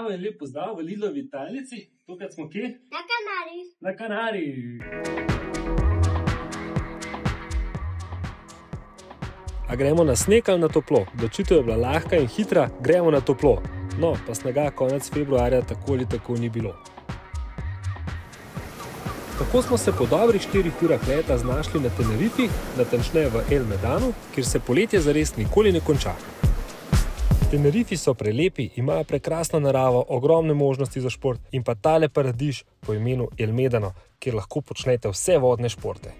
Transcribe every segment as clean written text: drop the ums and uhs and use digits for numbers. Zdravo in lep pozdrav v Lidlovi tajnici. Tokrat smo kje? Na Kanariji. Na Kanariji. A gremo na sneg ali na toplo? Odločitev je bila lahka in hitra, gremo na toplo. No, pa snega konec februarja tako ali tako ni bilo. Tako smo se po dobrih 4 urah leta znašli na Tenerifi, natančneje v El Medanu, kjer se poletje zares nikoli ne konča. Tenerifi so prelepi, imajo prekrasno naravo, ogromne možnosti za šport in pa tale paradiž po imenu El Medano, kjer lahko počnete vse vodne športe.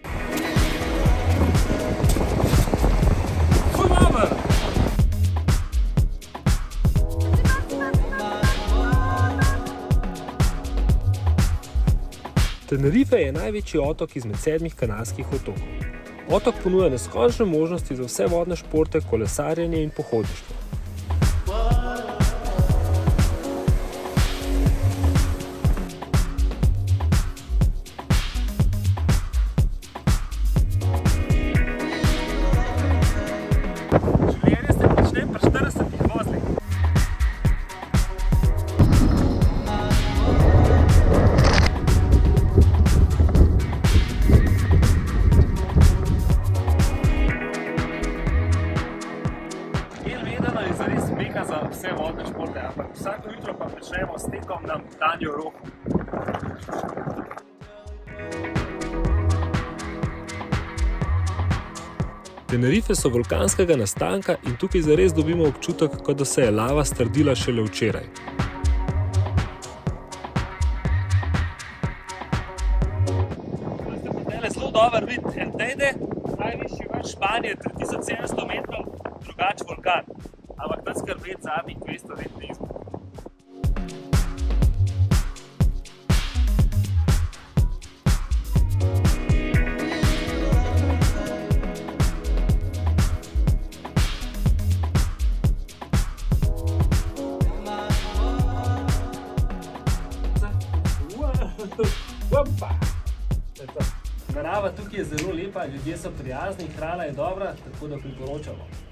Tenerife je največji otok izmed 7 kanarskih otokov. Otok ponuja neskončne možnosti za vse vodne športe, kolesarjenje in pohodništvo. Življenje se počne pri 40 vozlih. Vse vodne športe, ampak vsako jutro pa pričnemo s tekom na danjo roku. Tenerife so vulkanskega nastanka in tukaj zares dobimo občutek, kot da se je lava strdila šele včeraj. Tukaj ste potele zelo dober vid, en tejde, najvišji vrh Španije, 3700 metrov, drugač vulkan. Ampak nas skrbeti zadnjih 200 let nismo. Narava tukaj je zelo lepa, ljudje so prijazni, hrana je dobra, tako da priporočamo.